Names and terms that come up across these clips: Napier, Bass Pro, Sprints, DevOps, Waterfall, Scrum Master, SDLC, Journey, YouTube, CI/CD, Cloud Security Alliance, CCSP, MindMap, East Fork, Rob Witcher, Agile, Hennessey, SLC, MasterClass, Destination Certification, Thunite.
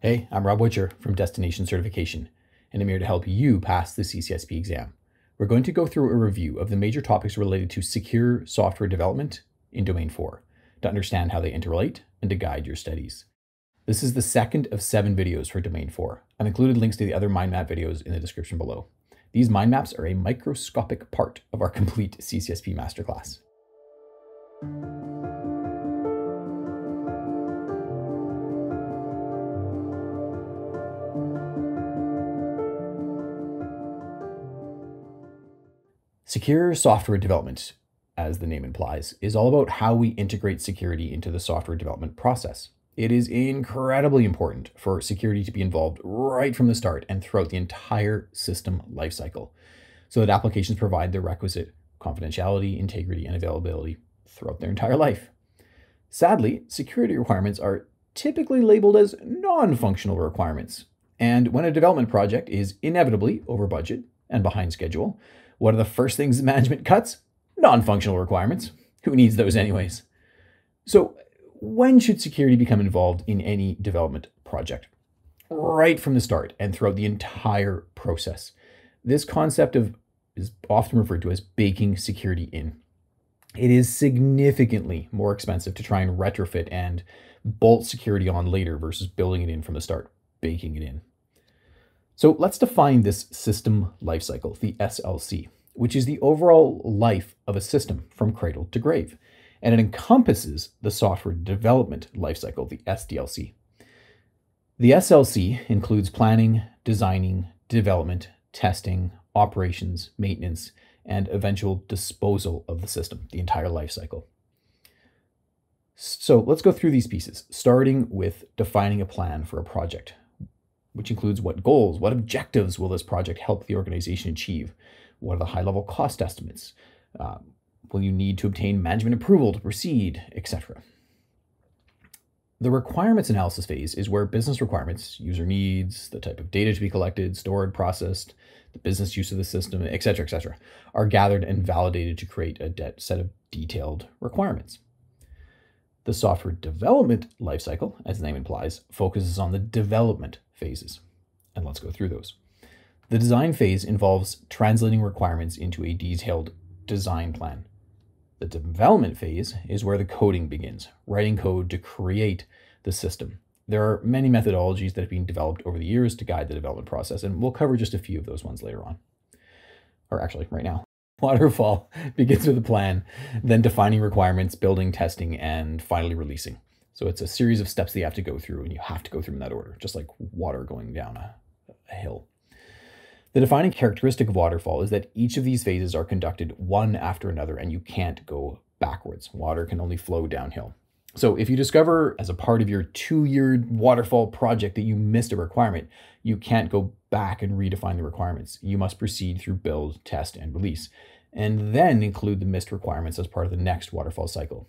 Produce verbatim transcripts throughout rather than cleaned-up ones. Hey, I'm Rob Witcher from Destination Certification, and I'm here to help you pass the C C S P exam. We're going to go through a review of the major topics related to secure software development in Domain four to understand how they interrelate and to guide your studies. This is the second of seven videos for Domain four. I've included links to the other mind map videos in the description below. These mind maps are a microscopic part of our complete C C S P masterclass. Secure software development, as the name implies, is all about how we integrate security into the software development process. It is incredibly important for security to be involved right from the start and throughout the entire system lifecycle, so that applications provide the requisite confidentiality, integrity, and availability throughout their entire life. Sadly, security requirements are typically labeled as non-functional requirements. And when a development project is inevitably over budget and behind schedule, what are the first things management cuts? Non-functional requirements. Who needs those anyways? So when should security become involved in any development project? Right from the start and throughout the entire process. This concept of is often referred to as baking security in. It is significantly more expensive to try and retrofit and bolt security on later versus building it in from the start, baking it in. So let's define this system lifecycle, the S L C, which is the overall life of a system from cradle to grave. And it encompasses the software development lifecycle, the S D L C. The S L C includes planning, designing, development, testing, operations, maintenance, and eventual disposal of the system, the entire lifecycle. So let's go through these pieces, starting with defining a plan for a project, which includes what goals, what objectives will this project help the organization achieve? What are the high-level cost estimates? Uh, will you need to obtain management approval to proceed, et cetera? The requirements analysis phase is where business requirements, user needs, the type of data to be collected, stored, processed, the business use of the system, et cetera, et cetera, are gathered and validated to create a set of detailed requirements. The software development lifecycle, as the name implies, focuses on the development phases. And let's go through those. The design phase involves translating requirements into a detailed design plan. The development phase is where the coding begins, writing code to create the system. There are many methodologies that have been developed over the years to guide the development process, and we'll cover just a few of those ones later on, or actually right now. Waterfall begins with a plan, then defining requirements, building, testing, and finally releasing. So it's a series of steps that you have to go through, and you have to go through in that order, just like water going down a, a hill. The defining characteristic of Waterfall is that each of these phases are conducted one after another, and you can't go backwards. Water can only flow downhill. So if you discover as a part of your two-year Waterfall project that you missed a requirement, you can't go back and redefine the requirements. You must proceed through build, test, and release, and then include the missed requirements as part of the next Waterfall cycle.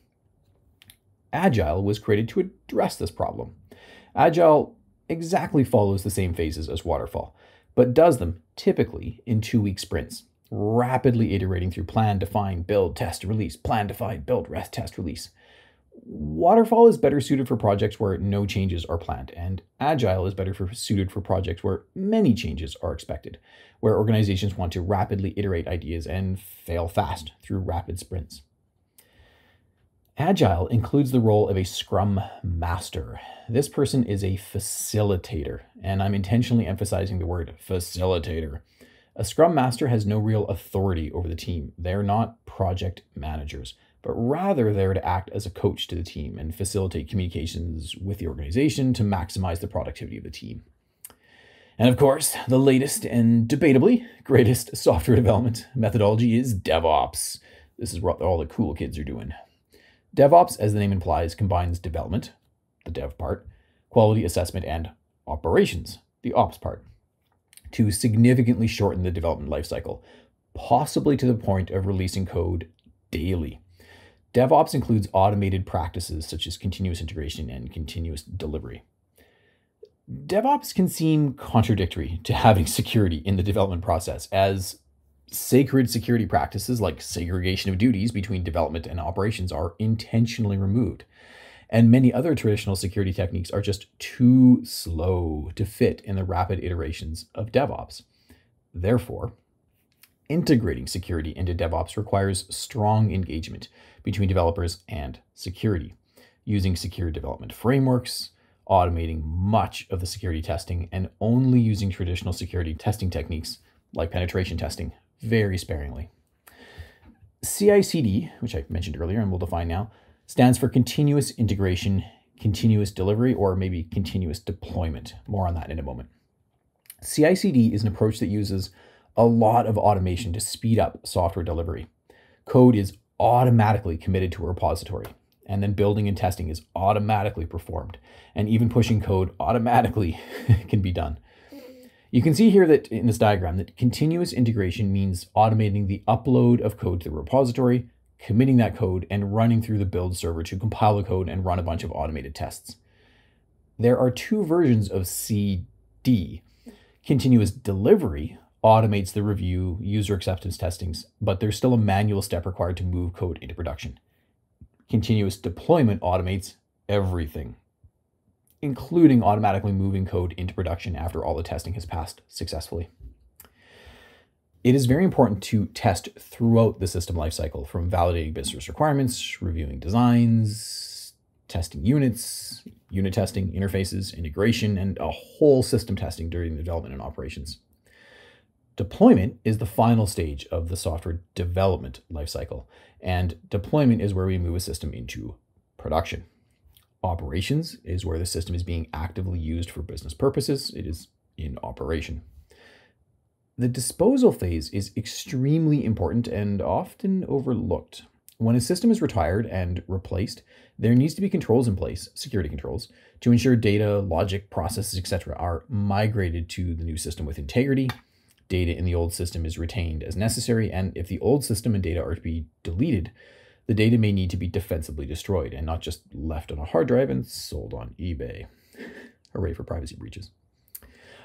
Agile was created to address this problem. Agile exactly follows the same phases as Waterfall, but does them typically in two-week sprints, rapidly iterating through plan, define, build, test, release, plan, define, build, rest, test, release. Waterfall is better suited for projects where no changes are planned, and Agile is better for, suited for projects where many changes are expected, where organizations want to rapidly iterate ideas and fail fast through rapid sprints. Agile includes the role of a Scrum Master. This person is a facilitator, and I'm intentionally emphasizing the word facilitator. A Scrum Master has no real authority over the team. They're not project managers, but rather they're to act as a coach to the team and facilitate communications with the organization to maximize the productivity of the team. And of course, the latest and debatably greatest software development methodology is DevOps. This is what all the cool kids are doing. DevOps, as the name implies, combines development, the dev part, quality assessment, and operations, the ops part, to significantly shorten the development lifecycle, possibly to the point of releasing code daily. DevOps includes automated practices such as continuous integration and continuous delivery. DevOps can seem contradictory to having security in the development process, as sacred security practices like segregation of duties between development and operations are intentionally removed. and many other traditional security techniques are just too slow to fit in the rapid iterations of DevOps. Therefore, integrating security into DevOps requires strong engagement between developers and security, using secure development frameworks, automating much of the security testing, and only using traditional security testing techniques like penetration testing very sparingly. C I C D, which I mentioned earlier and we'll define now, stands for continuous integration, continuous delivery, or maybe continuous deployment. More on that in a moment. C I C D is an approach that uses a lot of automation to speed up software delivery. Code is automatically committed to a repository, and then building and testing is automatically performed, and even pushing code automatically can be done. You can see here that in this diagram that continuous integration means automating the upload of code to the repository, committing that code, and running through the build server to compile the code and run a bunch of automated tests. There are two versions of C D. Continuous delivery automates the review, user acceptance testings, but there's still a manual step required to move code into production. Continuous deployment automates everything, including automatically moving code into production after all the testing has passed successfully. It is very important to test throughout the system lifecycle, from validating business requirements, reviewing designs, testing units, unit testing, interfaces, integration, and a whole system testing during the development and operations. Deployment is the final stage of the software development lifecycle, and deployment is where we move a system into production. Operations is where the system is being actively used for business purposes. It is in operation. The disposal phase is extremely important and often overlooked. When a system is retired and replaced, there needs to be controls in place, security controls, to ensure data, logic, processes, et cetera are migrated to the new system with integrity. Data in the old system is retained as necessary, and if the old system and data are to be deleted, the data may need to be defensively destroyed and not just left on a hard drive and sold on eBay. Hooray for privacy breaches.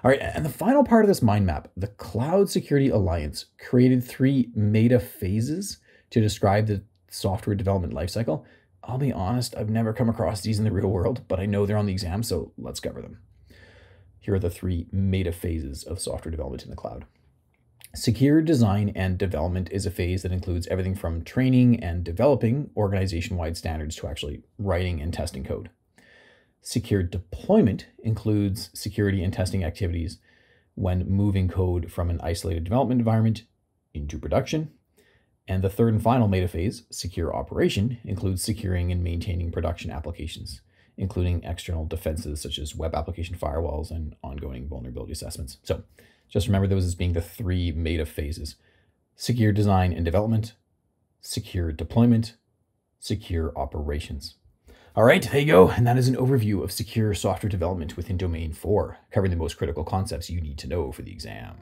All right, and the final part of this mind map, the Cloud Security Alliance created three meta phases to describe the software development lifecycle. I'll be honest, I've never come across these in the real world, but I know they're on the exam, so let's cover them. Here are the three meta phases of software development in the cloud. Secure design and development is a phase that includes everything from training and developing organization-wide standards to actually writing and testing code. Secure deployment includes security and testing activities when moving code from an isolated development environment into production. And the third and final meta phase, secure operation, includes securing and maintaining production applications, including external defenses such as web application firewalls and ongoing vulnerability assessments. So just remember those as being the three meta phases: secure design and development, secure deployment, secure operations. All right, there you go. And that is an overview of secure software development within Domain four, covering the most critical concepts you need to know for the exam.